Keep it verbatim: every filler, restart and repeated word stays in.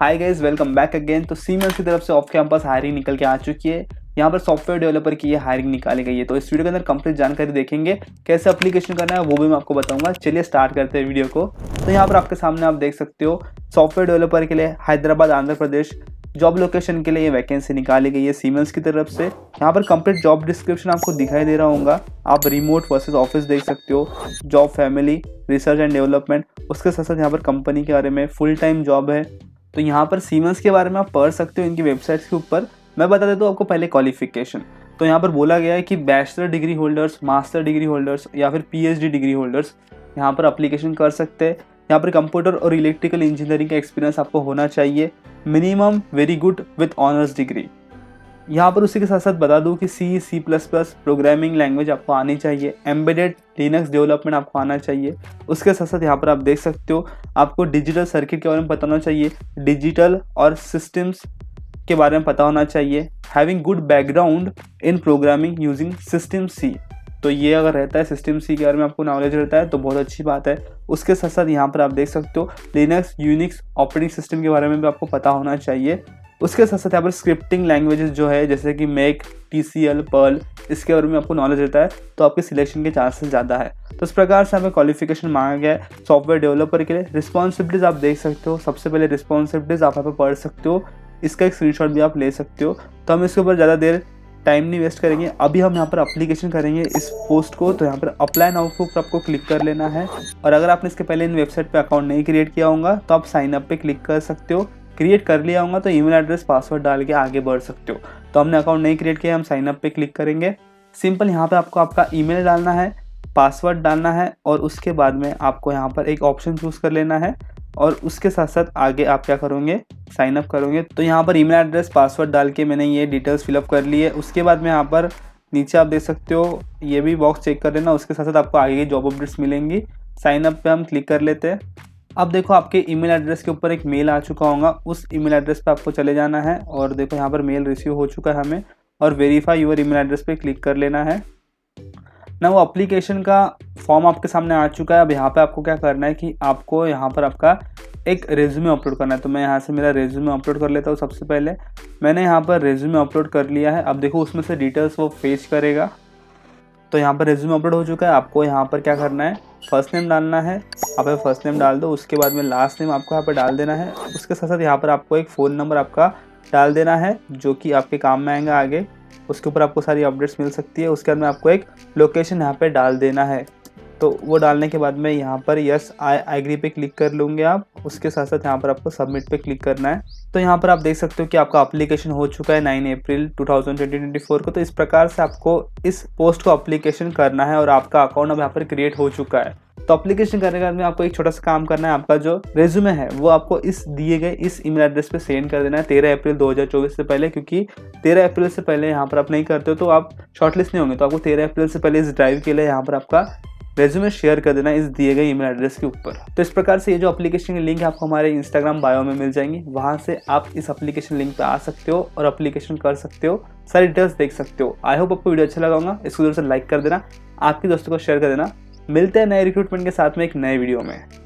हाय guys, welcome back again. तो Siemens की तरफ से ऑफ कैंपस हायरिंग निकल के आ चुकी है। यहाँ पर सॉफ्टवेयर डेवलपर की ये हायरिंग निकाली गई है। तो इस वीडियो के अंदर कंप्लीट जानकारी देखेंगे, कैसे एप्लीकेशन करना है वो भी मैं आपको बताऊंगा। चलिए स्टार्ट करते हैं वीडियो को। तो यहाँ पर आपके सामने आप देख सकते हो, सॉफ्टवेयर डेवलपर के लिए हैदराबाद आंध्र प्रदेश जॉब लोकेशन के लिए ये वैकेंसी निकाली गई है सीमेंस की तरफ से। यहाँ पर कंप्लीट जॉब डिस्क्रिप्शन आपको दिखाई दे रहा होगा। आप रिमोट वर्सेस ऑफिस देख सकते हो, job family, research and development. उसके साथ साथ यहाँ पर कंपनी के बारे में, फुल टाइम जॉब है। तो यहाँ पर सीमेंस के बारे में आप पढ़ सकते हो इनकी वेबसाइट्स के ऊपर। मैं बता देता हूँ आपको पहले क्वालिफिकेशन। तो यहाँ पर बोला गया है कि bachelor degree holders, master degree holders या फिर पीएचडी डिग्री होल्डर्स यहाँ पर अप्लीकेशन कर सकते हैं। यहाँ पर कंप्यूटर और इलेक्ट्रिकल इंजीनियरिंग का एक्सपीरियंस आपको होना चाहिए, minimum very good with honours degree. यहाँ पर उसी के साथ साथ बता दूँ कि C C plus plus programming language आपको आनी चाहिए, एम्बेडेड लिनक्स डेवलपमेंट आपको आना चाहिए। उसके साथ साथ यहाँ पर आप देख सकते हो, आपको डिजिटल सर्किट के बारे में पता होना चाहिए, डिजिटल और सिस्टम्स के बारे में पता होना चाहिए। Having good background in programming using system C. तो ये अगर रहता है, सिस्टम सी के बारे में आपको नॉलेज रहता है तो बहुत अच्छी बात है। उसके साथ साथ यहाँ पर आप देख सकते हो, लिनक्स यूनिक्स ऑपरेटिंग सिस्टम के बारे में भी आपको पता होना चाहिए। उसके साथ साथ यहाँ पर स्क्रिप्टिंग लैंग्वेजेस जो है, जैसे कि make, T C L, Perl, इसके बारे में आपको नॉलेज रहता है तो आपके सिलेक्शन के चांसेस ज़्यादा है। तो इस प्रकार से हमें क्वालिफिकेशन मांगा गया है सॉफ्टवेयर डेवलपर के लिए। रिस्पॉन्सिबिलिटीज़ आप देख सकते हो। सबसे पहले रिस्पॉन्सिबिलिटीज़ आप यहाँ पर पढ़ सकते हो, इसका एक स्क्रीनशॉट भी आप ले सकते हो। तो हम इसके ऊपर ज़्यादा देर टाइम नहीं वेस्ट करेंगे, अभी हम यहाँ पर अप्लीकेशन करेंगे इस पोस्ट को। तो यहाँ पर अप्लाई नाउ पर आपको क्लिक कर लेना है। और अगर आपने इसके पहले इन वेबसाइट पे अकाउंट नहीं क्रिएट किया होगा तो आप साइन अप पे क्लिक कर सकते हो। क्रिएट कर लिया होगा तो ईमेल एड्रेस, पासवर्ड डाल के आगे बढ़ सकते हो। तो हमने अकाउंट नहीं क्रिएट किया, हम साइन अप पे क्लिक करेंगे। सिंपल यहाँ पर आपको आपका ईमेल डालना है, पासवर्ड डालना है और उसके बाद में आपको यहाँ पर एक ऑप्शन चूज़ कर लेना है और उसके साथ साथ आगे आप क्या करोगे, साइन अप करोगे। तो यहाँ पर ईमेल एड्रेस, पासवर्ड डाल के मैंने ये डिटेल्स फिलअप कर ली है। उसके बाद में यहाँ पर नीचे आप देख सकते हो, ये भी बॉक्स चेक कर लेना। उसके साथ साथ आपको आगे की जॉब अपडेट्स मिलेंगी। साइन अप पे हम क्लिक कर लेते हैं। अब देखो आपके ईमेल एड्रेस के ऊपर एक मेल आ चुका होगा, उस ईमेल एड्रेस पर आपको चले जाना है। और देखो यहाँ पर मेल रिसीव हो चुका है हमें, और वेरीफाई यूर ईमेल एड्रेस पर क्लिक कर लेना है ना। वो एप्लीकेशन का फॉर्म आपके सामने आ चुका है। अब यहाँ पे आपको क्या करना है कि आपको यहाँ पर आपका एक रेज्यूमे अपलोड करना है। तो मैं यहाँ से मेरा रेज्यूमे अपलोड कर लेता हूँ। सबसे पहले मैंने यहाँ पर रेज्यूमे अपलोड कर लिया है। अब देखो उसमें से डिटेल्स वो फेच करेगा। तो यहाँ पर रेज्यूमे अपलोड हो चुका है। आपको यहाँ पर क्या करना है, फर्स्ट नेम डालना है। आप फर्स्ट नेम डाल दो, उसके बाद में लास्ट नेम आपको यहाँ पर डाल देना है। उसके साथ साथ यहाँ पर आपको एक फ़ोन नंबर आपका डाल देना है जो कि आपके काम में आएगा आगे। उसके ऊपर आपको सारी अपडेट्स मिल सकती है। उसके बाद में आपको एक लोकेशन यहाँ पे डाल देना है। तो वो डालने के बाद में यहाँ पर यस आई एग्री पे क्लिक कर लूँगे आप। उसके साथ साथ यहाँ पर आपको सबमिट पे क्लिक करना है। तो यहाँ पर आप देख सकते हो कि आपका एप्लीकेशन हो चुका है नौ अप्रैल दो हज़ार चौबीस को। तो इस प्रकार से आपको इस पोस्ट को अप्लीकेशन करना है और आपका अकाउंट अब यहाँ पर क्रिएट हो चुका है। तो अप्लीकेशन करने के बाद में आपको एक छोटा सा काम करना है। आपका जो रेज्यूमे है वो आपको इस दिए गए इस ईमेल एड्रेस पे सेंड कर देना है तेरह अप्रैल दो हज़ार चौबीस से पहले, क्योंकि तेरह अप्रैल से पहले यहाँ पर आप नहीं करते हो तो आप शॉर्टलिस्ट नहीं होंगे। तो आपको तेरह अप्रैल से पहले इस ड्राइव के लिए यहाँ पर आपका रेज्यूमे शेयर कर देना है इस दिए गए ईमेल एड्रेस के ऊपर। तो इस प्रकार से ये जो एप्लीकेशन की लिंक है आपको हमारे इंस्टाग्राम बायो में मिल जाएंगी। वहाँ से आप इस एप्लीकेशन लिंक पे आ सकते हो और एप्लीकेशन कर सकते हो, सारी डिटेल्स देख सकते हो। आई होप आपको वीडियो अच्छा लगा होगा। इसको जरूर से लाइक कर देना, आपके दोस्तों को शेयर कर देना। मिलते हैं नए रिक्रूटमेंट के साथ में एक नए वीडियो में।